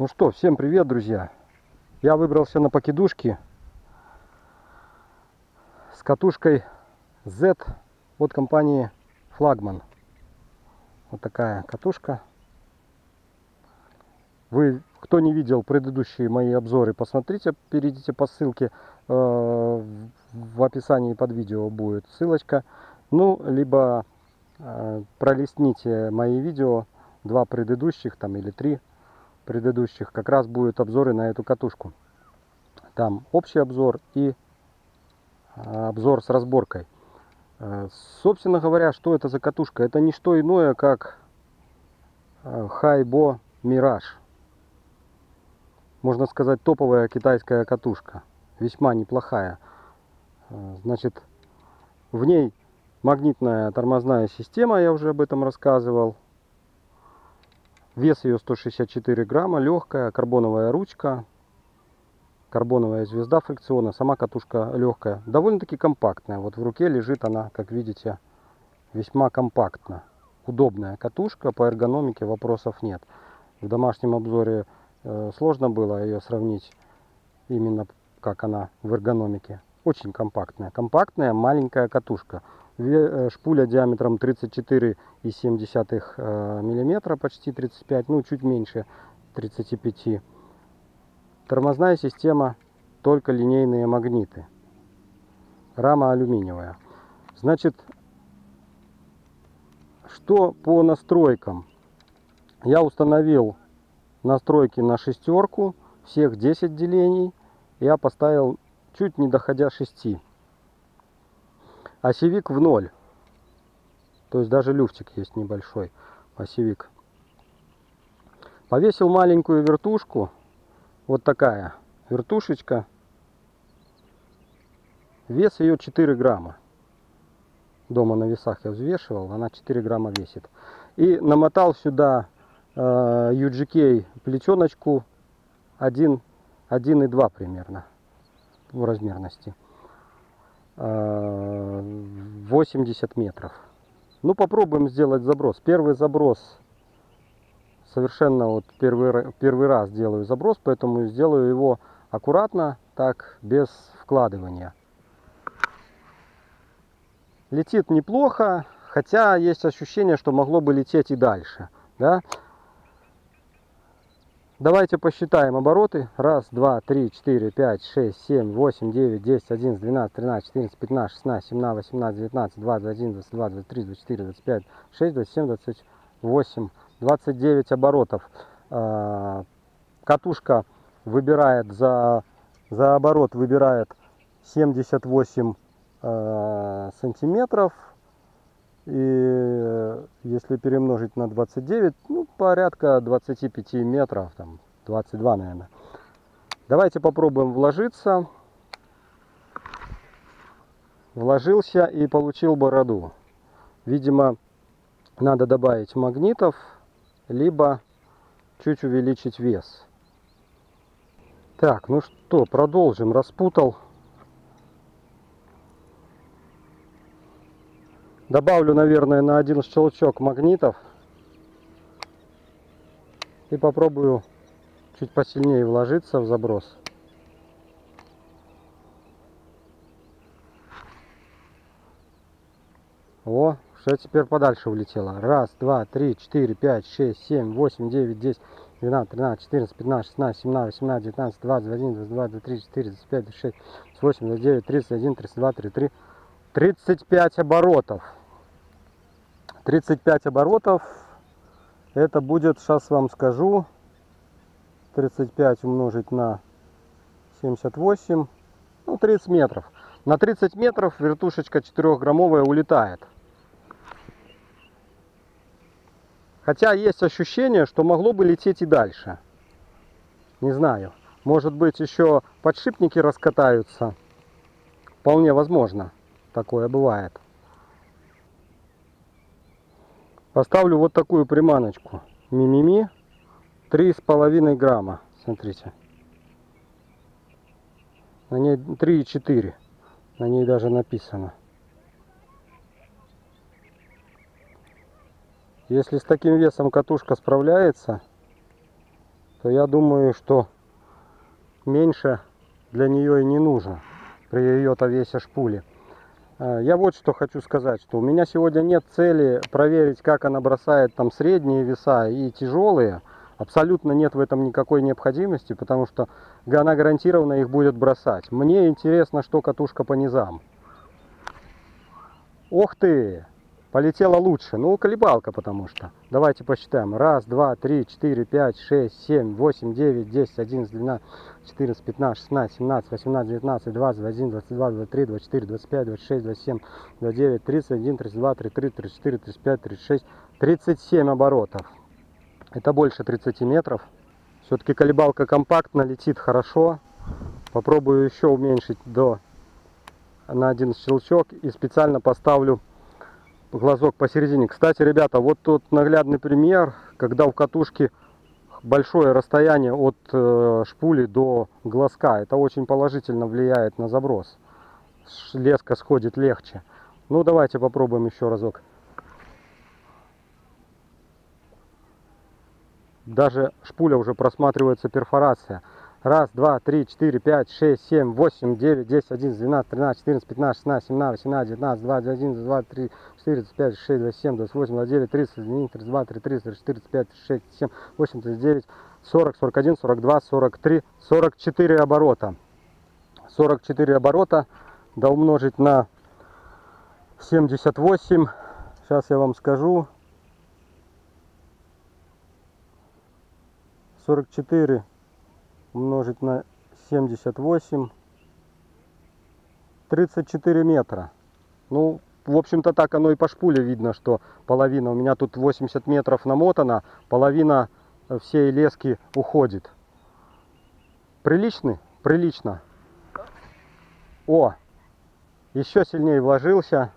Ну что, всем привет, друзья! Я выбрался на покидушки с катушкой Z от компании Flagman. Вот такая катушка. Вы, кто не видел предыдущие мои обзоры, посмотрите, перейдите по ссылке в описании под видео, будет ссылочка. Ну, либо пролистните мои видео, два предыдущих там или три предыдущих, как раз будут обзоры на эту катушку. Там общий обзор и обзор с разборкой. Собственно говоря, что это за катушка? Это не что иное, как Хайбо Мираж. Можно сказать, топовая китайская катушка. Весьма неплохая. Значит, в ней магнитная тормозная система, я уже об этом рассказывал. Вес ее 164 грамма, легкая, карбоновая ручка, карбоновая звезда фрикциона, сама катушка легкая, довольно-таки компактная. Вот в руке лежит она, как видите, весьма компактно. Удобная катушка, по эргономике вопросов нет. В домашнем обзоре сложно было ее сравнить, именно как она в эргономике. Очень компактная, маленькая катушка. Шпуля диаметром 34,7 миллиметра, почти 35, ну чуть меньше 35. Тормозная система только линейные магниты. Рама алюминиевая. Значит, что по настройкам? Я установил настройки на шестерку, всех 10 делений. Я поставил чуть не доходя 6. Осевик в 0. То есть даже люфтик есть небольшой. Осевик. Повесил маленькую вертушку. Вот такая вертушечка. Вес ее 4 грамма. Дома на весах я взвешивал. Она 4 грамма весит. И намотал сюда UGK плетеночку 1,2 примерно. В размерности 80 метров. Ну, попробуем сделать заброс. Первый заброс совершенно вот первый раз делаю заброс, поэтому сделаю его аккуратно, так, без вкладывания. Летит неплохо, хотя есть ощущение, что могло бы лететь и дальше, да? Давайте посчитаем обороты. 1, 2, 3, 4, 5, 6, 7, 8, 9, 10, 11, 12, 13, 14, 15, 16, 17, 18, 19, 20, 21, 22, 23, 24, 25, 26, 27, 28, 29 оборотов. Катушка выбирает за оборот 78 сантиметров. И если перемножить на 29, ну, порядка 25 метров, там 22, наверное. Давайте попробуем вложиться. Вложился и получил бороду. Видимо, надо добавить магнитов, либо чуть увеличить вес. Так, ну что, продолжим. Распутал. Добавлю, наверное, на один щелчок магнитов и попробую чуть посильнее вложиться в заброс. О, что теперь подальше улетело. 1, 2, 3, 4, 5, 6, 7, 8, 9, 10, 12, 13, 14, 15, 16, 17, 18, 19, 20, 21, 22, 23, 24, 25, 26, 28, 29, 31, 32, 33. 35 оборотов. 35 оборотов. Это будет, сейчас вам скажу, 35 умножить на 78. Ну, 30 метров. На 30 метров вертушечка 4-граммовая улетает. Хотя есть ощущение, что могло бы лететь и дальше. Не знаю. Может быть, еще подшипники раскатаются. Вполне возможно. Такое бывает. Поставлю вот такую приманочку. Мимими. 3,5 грамма. Смотрите. На ней 3,4. На ней даже написано. Если с таким весом катушка справляется, то я думаю, что меньше для нее и не нужно при ее-то весе шпули. Я вот что хочу сказать, что у меня сегодня нет цели проверить, как она бросает там средние веса и тяжелые. Абсолютно нет в этом никакой необходимости, потому что она гарантированно их будет бросать. Мне интересно, что катушка по низам. Ох ты! Полетела лучше. Ну, колебалка, потому что. Давайте посчитаем. 1, 2, 3, 4, 5, 6, 7, 8, 9, 10, 11, 12, 14, 15, 16, 17, 18, 19, 20, 21, 22, 23, 24, 25, 26, 27, 29, 31, 32, 33, 34, 35, 36, 37 оборотов. Это больше 30 метров. Все-таки колебалка компактно, летит хорошо. Попробую еще уменьшить на один щелчок и специально поставлю глазок посередине. Кстати, ребята, вот тут наглядный пример, когда у катушки большое расстояние от шпули до глазка. Это очень положительно влияет на заброс. Леска сходит легче. Ну, давайте попробуем еще разок. Даже шпуля уже просматривается, перфорация. 1, 2, 3, 4, 5, 6, 7, 8, 9, 10, 11, 12, 13, 14, 15, 16, 17, 18, 19, 20, 21, 23, 45, 6, 27, 28, 29, 30, 31, 32, 33, 34, 35, 36, 7, 8, 9, 40, 41, 42, 43, 44 оборота. 44 оборота, да умножить на 78, сейчас я вам скажу. 44 умножить на 78, 34 метра. Ну, в общем-то, так оно и по шпуле видно, что половина. У меня тут 80 метров намотано, половина всей лески уходит. Приличный? Прилично. О, еще сильнее вложился.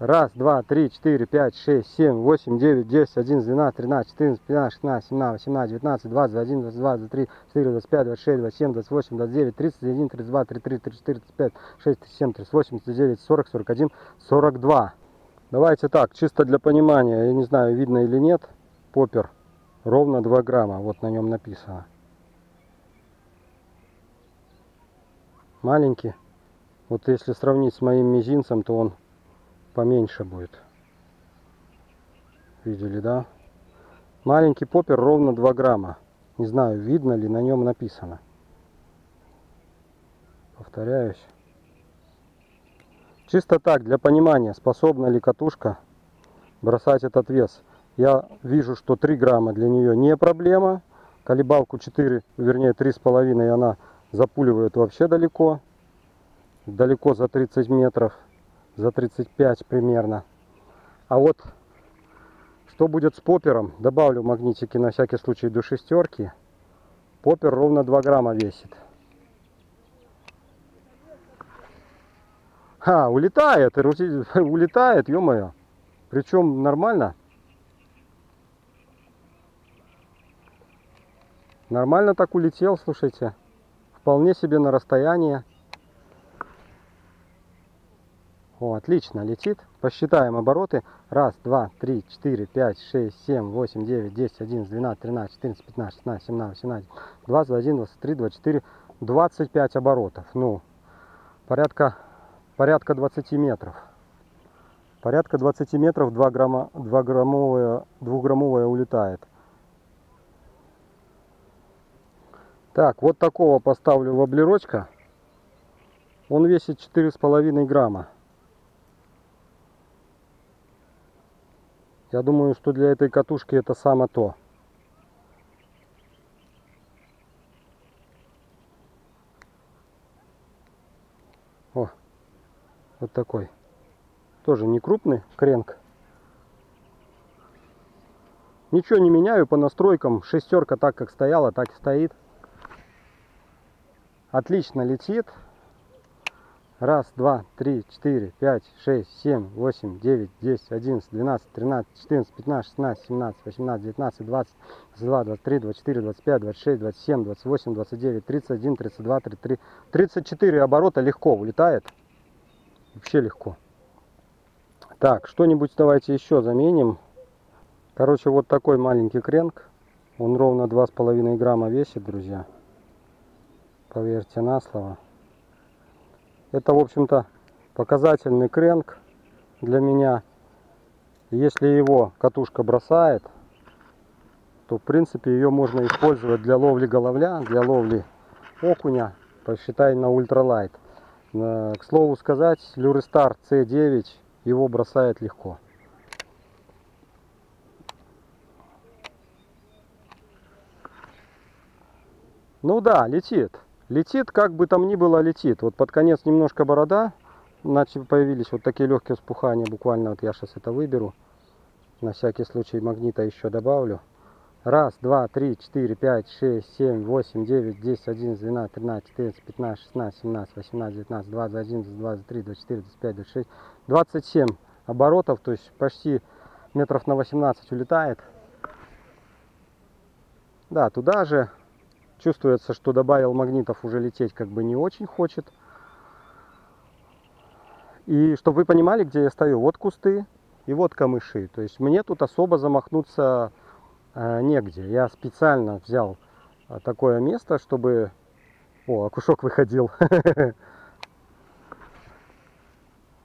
1, 2, 3, 4, 5, 6, 7, 8, 9, 10, 11, 12, 13, 14, 15, 16, 17, 18, 19, 20, 21, 22, 23, 24, 25, 26, 27, 28, 29, 31, 32, 33, 34, 35, 6, 7, 38, 39, 40, 41, 42. Давайте так, чисто для понимания, я не знаю, видно или нет, поппер ровно 2 грамма, вот на нем написано. Маленький, вот если сравнить с моим мизинцем, то он поменьше будет. Видели, да? Маленький поппер ровно 2 грамма. Не знаю, видно ли, на нем написано. Повторяюсь. Чисто так, для понимания, способна ли катушка бросать этот вес. Я вижу, что 3 грамма для нее не проблема. Колебалку 4, вернее 3,5, и она запуливает вообще далеко. Далеко за 30 метров. За 35 примерно. А вот что будет с поппером? Добавлю магнитики на всякий случай до 6. Поппер ровно 2 грамма весит. А, улетает, улетает, ё-моё. Причем нормально. Нормально так улетел, слушайте. Вполне себе на расстоянии. О, отлично, летит. Посчитаем обороты. 1, 2, 3, 4, 5, 6, 7, 8, 9, 10, 11, 12, 13, 14, 15, 16, 17, 18, 20, 21, 23, 24, 25 оборотов. Ну, порядка 20 метров. Порядка 20 метров 2-граммовая улетает. Так, вот такого поставлю воблерочка. Он весит 4,5 грамма. Я думаю, что для этой катушки это само то. О, вот такой. Тоже не крупный кренк. Ничего не меняю по настройкам. 6 так как стояла, так и стоит. Отлично летит. 1, 2, 3, 4, 5, 6, 7, 8, 9, 10, 11, 12, 13, 14, 15, 16, 17, 18, 19, 20, 22, 23, 24, 25, 26, 27, 28, 29, 31, 32, 33, 34 оборота легко улетает. Вообще легко. Так, что-нибудь давайте еще заменим. Короче, вот такой маленький кренк. Он ровно 2,5 грамма весит, друзья. Поверьте на слово. Это, в общем-то, показательный крэнк для меня. Если его катушка бросает, то, в принципе, ее можно использовать для ловли головля, для ловли окуня, посчитай, на ультралайт. К слову сказать, Люрестар C9 его бросает легко. Ну да, летит. Летит, как бы там ни было, летит. Вот под конец немножко борода. Появились вот такие легкие вспухания. Буквально вот я сейчас это выберу. На всякий случай магнита еще добавлю. 1, 2, 3, 4, 5, 6, 7, 8, 9, 10, 11, 12, 13, 14, 15, 16, 17, 18, 19, 20, 21, 23, 24, 25, 26, 27 оборотов. То есть почти метров на 18 улетает. Да, туда же. Чувствуется, что добавил магнитов, уже лететь как бы не очень хочет. И чтобы вы понимали, где я стою, вот кусты и вот камыши. То есть мне тут особо замахнуться негде. Я специально взял такое место, чтобы... О, окушок выходил.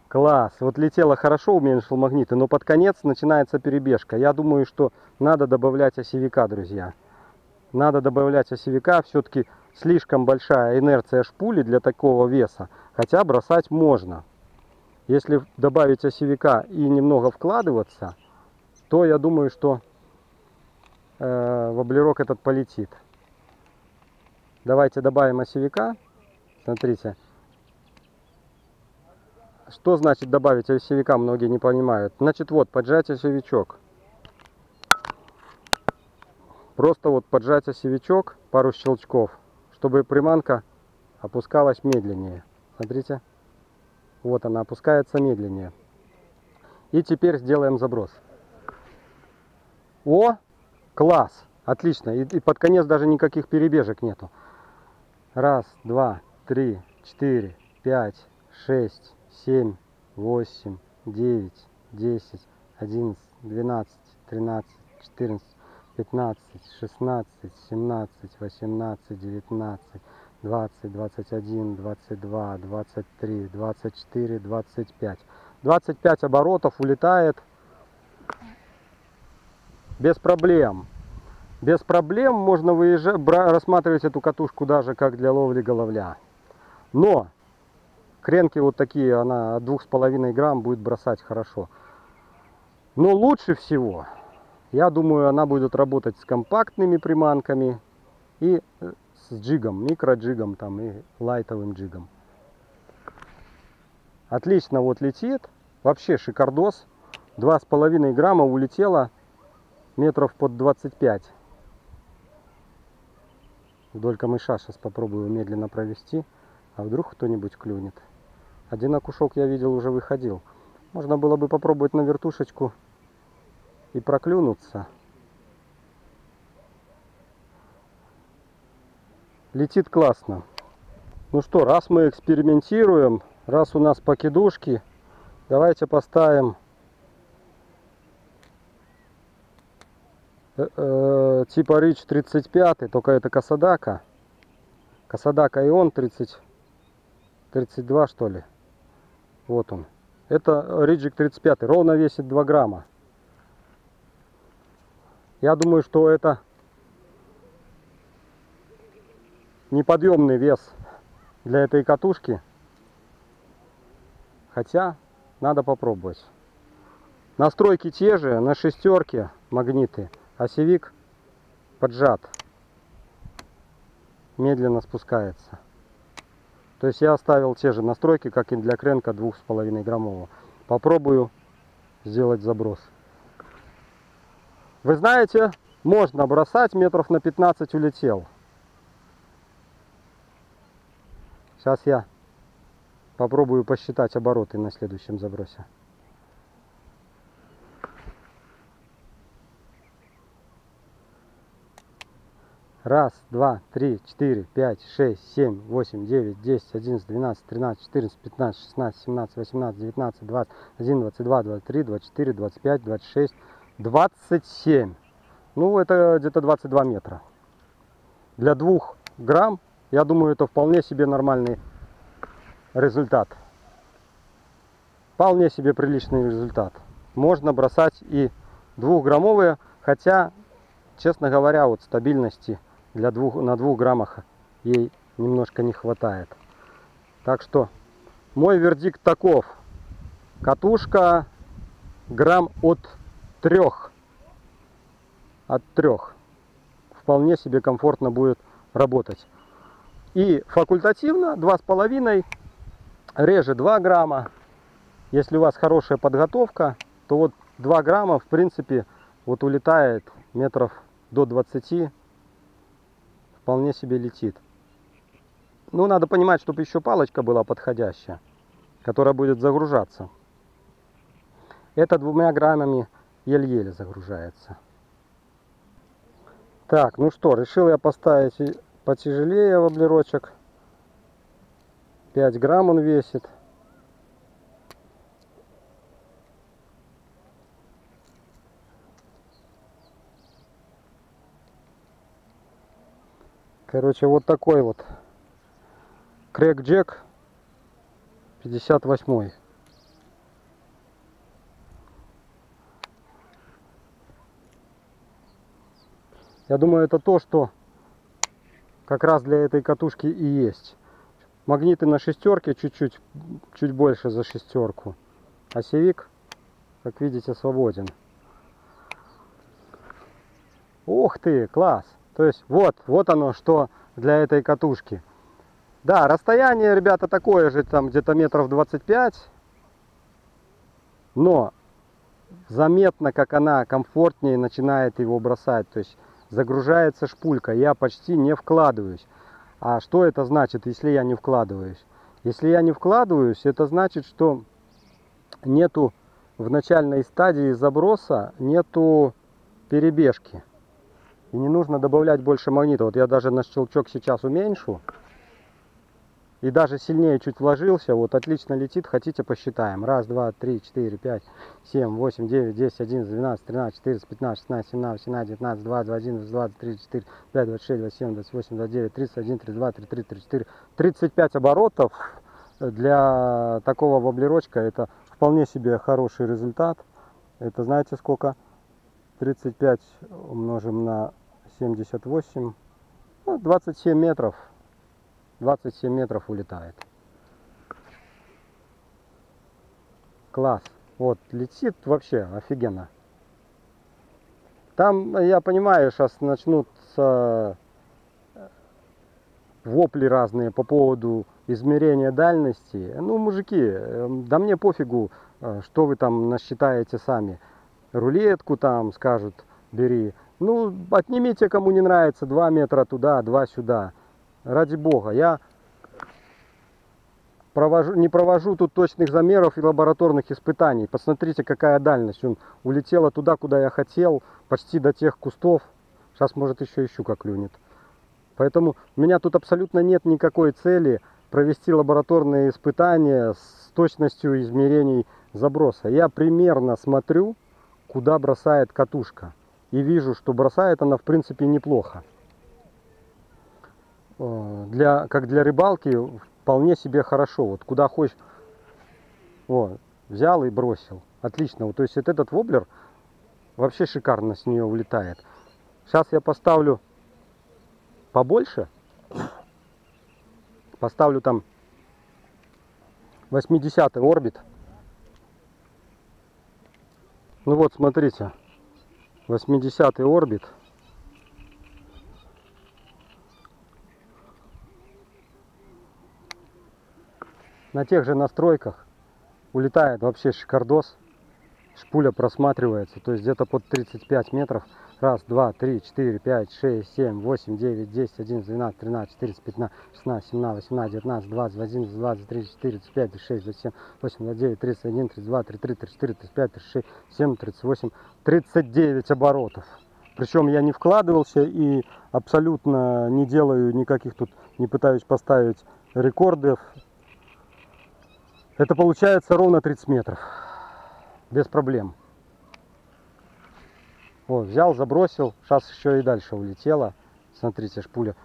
Класс! Вот летело хорошо, уменьшил магниты, но под конец начинается перебежка. Я думаю, что надо добавлять осевика, друзья. Надо добавлять осевика, все-таки слишком большая инерция шпули для такого веса, хотя бросать можно. Если добавить осевика и немного вкладываться, то я думаю, что воблерок этот полетит. Давайте добавим осевика. Смотрите, что значит добавить осевика, многие не понимают. Значит, вот, поджать осевичок. Просто вот поджать осевичок, пару щелчков, чтобы приманка опускалась медленнее. Смотрите, вот она опускается медленнее. И теперь сделаем заброс. О, класс! Отлично! И под конец даже никаких перебежек нету. 1, 2, 3, 4, 5, 6, 7, 8, 9, 10, 11, 12, 13, 14, 15, 16, 17, 18, 19, 20, 21, 22, 23, 25. 25 оборотов улетает без проблем. Без проблем можно выезжать, рассматривать эту катушку даже как для ловли головля. Но кренки вот такие, она от 2,5 грамм будет бросать хорошо. Но лучше всего... Я думаю, она будет работать с компактными приманками и с джигом, микроджигом там и лайтовым джигом. Отлично вот летит. Вообще шикардос. 2,5 грамма улетело метров под 25. Вдоль камыша сейчас попробую медленно провести. А вдруг кто-нибудь клюнет. Один окушок я видел, уже выходил. Можно было бы попробовать на вертушечку и проклюнуться. Летит классно. Ну что, раз мы экспериментируем, раз у нас покидушки, давайте поставим типа Ридж 35, только это косадака. Косадака, и он 32, что ли. Вот он. Это Риджик 35, ровно весит 2 грамма. Я думаю, что это неподъемный вес для этой катушки. Хотя, надо попробовать. Настройки те же, на шестерке магниты. Осевик поджат. Медленно спускается. То есть я оставил те же настройки, как и для крэнка 2,5 граммового. Попробую сделать заброс. Вы знаете, можно бросать, метров на 15 улетел. Сейчас я попробую посчитать обороты на следующем забросе. Раз, два, три, четыре, пять, шесть, семь, восемь, девять, 10, 11, 12, 13, 14, 15, 16, 17, 18, 19, 20, 21, 22, 23, 24, 25, 26. 27. Ну, это где-то 22 метра. Для 2 грамм, я думаю, это вполне себе нормальный результат. Вполне себе приличный результат. Можно бросать и 2-граммовые, хотя, честно говоря, вот стабильности для на 2 граммах ей немножко не хватает. Так что мой вердикт таков. Катушка грамм от 3. От 3 вполне себе комфортно будет работать. И факультативно 2,5, реже 2 грамма. Если у вас хорошая подготовка, то вот 2 грамма в принципе вот улетает метров до 20, вполне себе летит. Ну, надо понимать, чтобы еще палочка была подходящая, которая будет загружаться. Это 2 граммами еле-еле загружается. Так, ну что, решил я поставить потяжелее воблерочек. 5 грамм он весит. Короче, вот такой вот Крэк-джек 58. Я думаю, это то, что как раз для этой катушки и есть. Магниты на 6, чуть больше за 6. Осевик, как видите, свободен. Ух ты, класс! То есть вот оно, что для этой катушки. Да, расстояние, ребята, такое же, там где-то метров 25. Но заметно, как она комфортнее начинает его бросать. То есть загружается шпулька, я почти не вкладываюсь. А что это значит, если я не вкладываюсь? Если я не вкладываюсь, это значит, что нету в начальной стадии заброса, нету перебежки. И не нужно добавлять больше магнита. Вот я даже на щелчок сейчас уменьшу. И даже сильнее чуть вложился. Вот отлично летит. Хотите, посчитаем. 1, 2, 3, 4, 5, 7, 8, 9, 10, 11, 12, 13, 14, 15, 16, 17, 18, 19, 20, 21, 22, 23, 24, 25 оборотов. Для такого воблерочка это вполне себе хороший результат. Это знаете сколько? 35 умножим на 78, 27 метров. 27 метров улетает. Класс. Вот, летит вообще офигенно. Там, я понимаю, сейчас начнутся вопли разные по поводу измерения дальности. Ну, мужики, да мне пофигу, что вы там насчитаете сами. Рулетку там скажут, бери. Ну, отнимите, кому не нравится, 2 метра туда, 2 сюда. Ради бога, я не провожу тут точных замеров и лабораторных испытаний. Посмотрите, какая дальность. Он улетела туда, куда я хотел, почти до тех кустов. Сейчас, может, еще щука клюнет. Поэтому у меня тут абсолютно нет никакой цели провести лабораторные испытания с точностью измерений заброса. Я примерно смотрю, куда бросает катушка. И вижу, что бросает она, в принципе, неплохо. Как для рыбалки вполне себе хорошо. Вот куда хочешь, вот, взял и бросил. Отлично. Вот, то есть вот этот воблер вообще шикарно с нее улетает. Сейчас я поставлю побольше. Поставлю там 80-й орбит. Ну вот, смотрите. 80-й орбит. На тех же настройках улетает вообще шикардос. Шпуля просматривается, то есть где-то под 35 метров. 1, 2, 3, 4, 5, 6, 7, 8, 9, 10, 11, 12, 13, 14, 15, 16, 17, 18, 19, 20, 21, 22, 23, 24, 25, 26, 27, 38, 39 оборотов. Причем я не вкладывался и абсолютно не делаю никаких тут, не пытаюсь поставить рекордов. Это получается ровно 30 метров. Без проблем. Вот, взял, забросил. Сейчас еще и дальше улетела. Смотрите, аж пуля,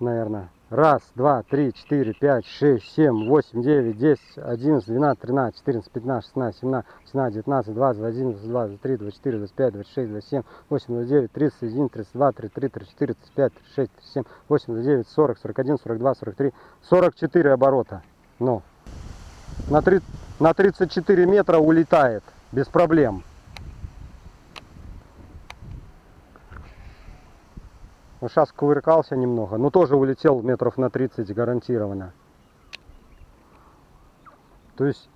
наверное. Раз, два, три, четыре, пять, шесть, семь, восемь, девять, десять, одиннадцать, двенадцать, тринадцать, четырнадцать, пятнадцать, шестнадцать, семнадцать, девятнадцать, двадцать, одиннадцать, двадцать три, двадцать четыре, двадцать пять, двадцать шесть, двадцать семь, восемь, двадцать девять, тридцать один, тридцать два, тридцать три, тридцать четыре, тридцать пять, тридцать шесть, тридцать семь, восемь, двадцать девять, сорок, сорок один, сорок два, сорок три, 44 оборота. Ну, на 34 метра улетает без проблем. Ну, сейчас кувыркался немного, но тоже улетел метров на 30 гарантированно. То есть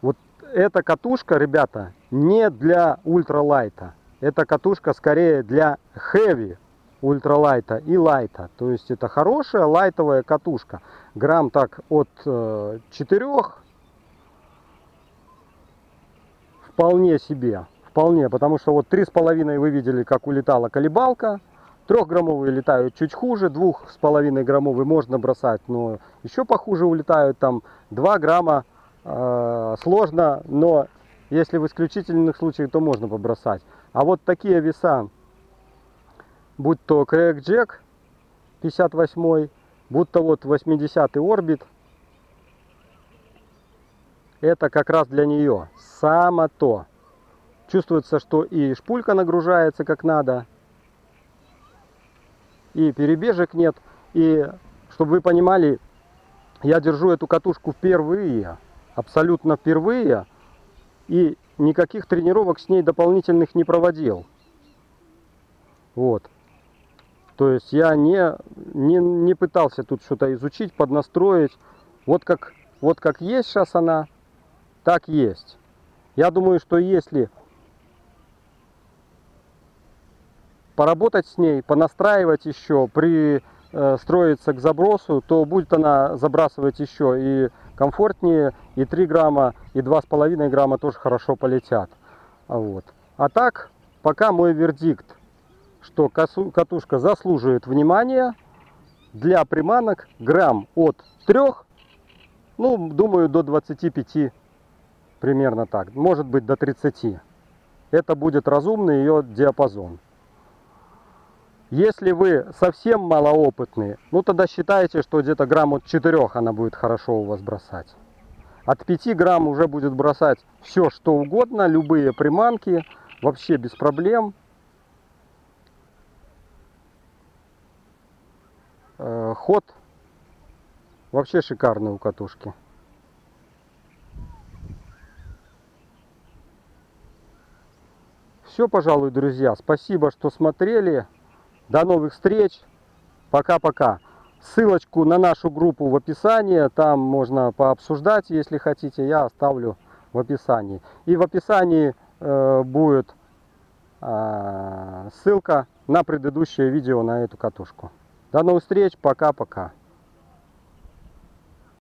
вот эта катушка, ребята, не для ультралайта. Эта катушка скорее для хэви ультралайта и лайта. То есть это хорошая лайтовая катушка. Грамм так от 4. Вполне себе. Вполне, потому что вот 3,5 вы видели, как улетала колебалка. 3-граммовые летают чуть хуже, 2,5-граммовые можно бросать, но еще похуже улетают, там 2 грамма сложно, но если в исключительных случаях, то можно побросать. А вот такие веса, будь то Крэк-джек 58, будь то вот 80-й орбит, это как раз для нее, само то. Чувствуется, что и шпулька нагружается как надо, и перебежек нет. И чтобы вы понимали, я держу эту катушку впервые, абсолютно впервые, и никаких тренировок с ней дополнительных не проводил. Вот. То есть я не пытался тут что-то изучить, поднастроить. Вот как есть сейчас она, так есть. Я думаю, что если поработать с ней, понастраивать еще, пристроиться к забросу, то будет она забрасывать еще и комфортнее, и 3 грамма, и 2,5 грамма тоже хорошо полетят. Вот. А так, пока мой вердикт, что катушка заслуживает внимания. Для приманок грамм от 3, ну, думаю, до 25, примерно так, может быть, до 30. Это будет разумный ее диапазон. Если вы совсем малоопытные, ну тогда считайте, что где-то грамм от 4 она будет хорошо у вас бросать. От 5 грамм уже будет бросать все, что угодно, любые приманки, вообще без проблем. Ход вообще шикарный у катушки. Все, пожалуй, друзья, спасибо, что смотрели. До новых встреч. Пока-пока. Ссылочку на нашу группу в описании. Там можно пообсуждать, если хотите. Я оставлю в описании. И в описании будет ссылка на предыдущее видео на эту катушку. До новых встреч. Пока-пока.